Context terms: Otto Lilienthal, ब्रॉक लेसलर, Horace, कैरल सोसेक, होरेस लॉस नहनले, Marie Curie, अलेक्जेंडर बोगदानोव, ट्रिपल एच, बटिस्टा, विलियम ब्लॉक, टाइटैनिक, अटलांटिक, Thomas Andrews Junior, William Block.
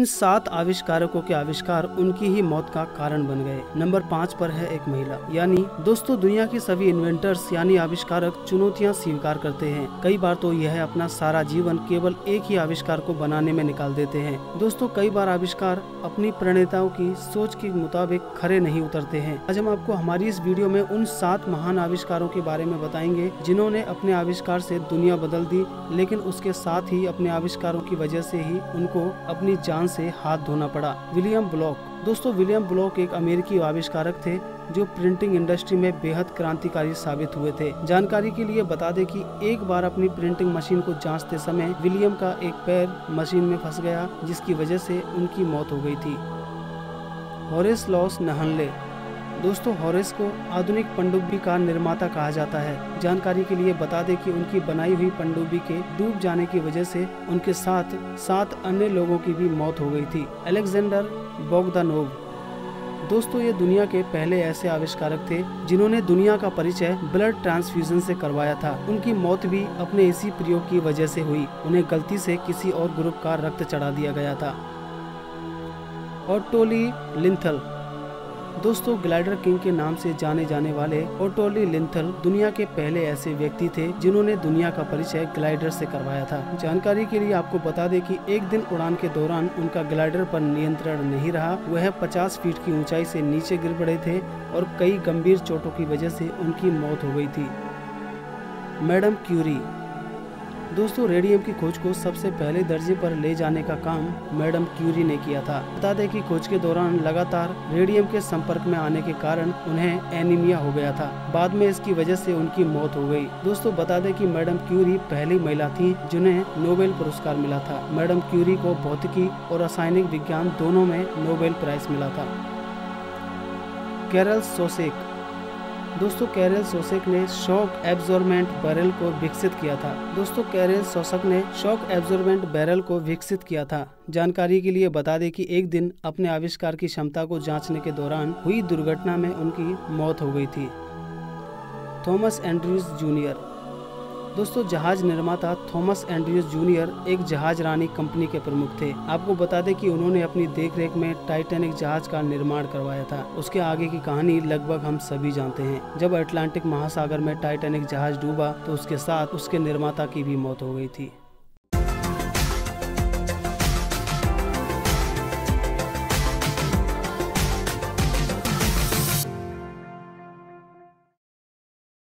इन 7 आविष्कारकों के आविष्कार उनकी ही मौत का कारण बन गए। नंबर 5 पर है एक महिला। यानी दोस्तों दुनिया के सभी इन्वेंटर्स यानी आविष्कारक चुनौतियां स्वीकार करते हैं। कई बार तो यह अपना सारा जीवन केवल एक ही आविष्कार को बनाने में निकाल देते हैं। दोस्तों कई बार आविष्कार अपनी प्रणेताओं की सोच के मुताबिक खरे नहीं उतरते हैं। आज हम आपको हमारी इस वीडियो में उन 7 महान आविष्कारों के बारे में बताएंगे जिन्होंने अपने आविष्कार से दुनिया बदल दी, लेकिन उसके साथ ही अपने आविष्कारों की वजह से ही उनको अपनी जान से हाथ धोना पड़ा। विलियम ब्लॉक। दोस्तों विलियम ब्लॉक एक अमेरिकी आविष्कारक थे जो प्रिंटिंग इंडस्ट्री में बेहद क्रांतिकारी साबित हुए थे। जानकारी के लिए बता दें कि एक बार अपनी प्रिंटिंग मशीन को जांचते समय विलियम का एक पैर मशीन में फंस गया, जिसकी वजह से उनकी मौत हो गई थी। होरेस लॉस नहनले। दोस्तों हॉरेस को आधुनिक पनडुब्बी का निर्माता कहा जाता है। जानकारी के लिए बता दें कि उनकी बनाई हुई पनडुब्बी के डूब जाने की वजह से उनके साथ 7 अन्य लोगों की भी मौत हो गई थी। अलेक्जेंडर बोगदानोव। दोस्तों ये दुनिया के पहले ऐसे आविष्कारक थे जिन्होंने दुनिया का परिचय ब्लड ट्रांसफ्यूजन से करवाया था। उनकी मौत भी अपने इसी प्रयोग की वजह से हुई। उन्हें गलती से किसी और ग्रुप का रक्त चढ़ा दिया गया था। Otto Lilienthal. दोस्तों ग्लाइडर किंग के नाम से जाने जाने वाले ओटो लिलिएंथल दुनिया के पहले ऐसे व्यक्ति थे जिन्होंने दुनिया का परिचय ग्लाइडर से करवाया था। जानकारी के लिए आपको बता दें कि एक दिन उड़ान के दौरान उनका ग्लाइडर पर नियंत्रण नहीं रहा। वह 50 फीट की ऊंचाई से नीचे गिर पड़े थे और कई गंभीर चोटों की वजह से उनकी मौत हो गई थी। Madam Curie. दोस्तों रेडियम की खोज को सबसे पहले दर्जे पर ले जाने का काम मैडम क्यूरी ने किया था। बता दें कि खोज के दौरान लगातार रेडियम के संपर्क में आने के कारण उन्हें एनीमिया हो गया था। बाद में इसकी वजह से उनकी मौत हो गई। दोस्तों बता दें कि मैडम क्यूरी पहली महिला थी जिन्हें नोबेल पुरस्कार मिला था। मैडम क्यूरी को भौतिकी और रासायनिक विज्ञान दोनों में नोबेल प्राइज मिला था। कैरल सोसेक। दोस्तों कैरल सोसेक ने शॉक एब्जॉर्बेंट बैरल को विकसित किया था। जानकारी के लिए बता दें कि एक दिन अपने आविष्कार की क्षमता को जांचने के दौरान हुई दुर्घटना में उनकी मौत हो गई थी। Thomas Andrews junior. दोस्तों जहाज निर्माता थॉमस एंड्रयूज जूनियर एक जहाज रानी कंपनी के प्रमुख थे। आपको बता दें कि उन्होंने अपनी देखरेख में टाइटैनिक जहाज का निर्माण करवाया था। उसके आगे की कहानी लगभग हम सभी जानते हैं। जब अटलांटिक महासागर में टाइटैनिक जहाज डूबा तो उसके साथ उसके निर्माता की भी मौत हो गई थी।